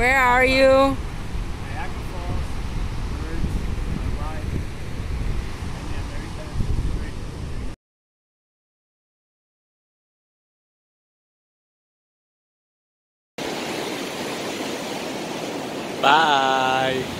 Where are you? Niagara Falls, Birds, Live, and yeah, Mary Beth, great. Bye.